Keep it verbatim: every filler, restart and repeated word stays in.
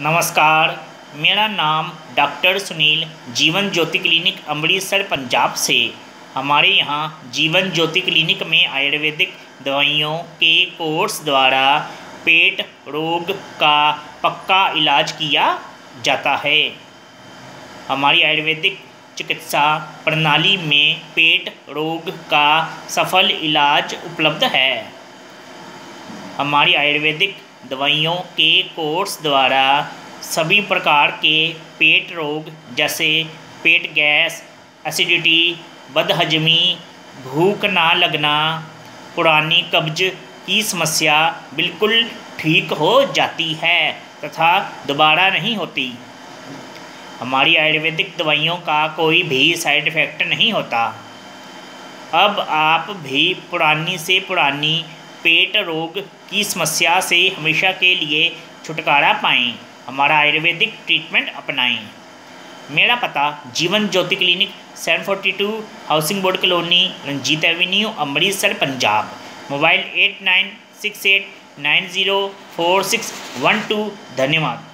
नमस्कार, मेरा नाम डॉक्टर सुनील जीवन ज्योति क्लिनिक अमृतसर पंजाब से। हमारे यहाँ जीवन ज्योति क्लिनिक में आयुर्वेदिक दवाइयों के कोर्स द्वारा पेट रोग का पक्का इलाज किया जाता है। हमारी आयुर्वेदिक चिकित्सा प्रणाली में पेट रोग का सफल इलाज उपलब्ध है। हमारी आयुर्वेदिक दवाइयों के कोर्स द्वारा सभी प्रकार के पेट रोग जैसे पेट गैस, एसिडिटी, बदहजमी, भूख ना लगना, पुरानी कब्ज की समस्या बिल्कुल ठीक हो जाती है तथा दोबारा नहीं होती। हमारी आयुर्वेदिक दवाइयों का कोई भी साइड इफ़ेक्ट नहीं होता। अब आप भी पुरानी से पुरानी पेट रोग की समस्या से हमेशा के लिए छुटकारा पाएं। हमारा आयुर्वेदिक ट्रीटमेंट अपनाएं। मेरा पता Jeevan Jyoti clinic seven forty two housing board colony, Ranjit avenue, Amritsar Punjab. Mobile eight nine six eight nine zero four six one two. धन्यवाद।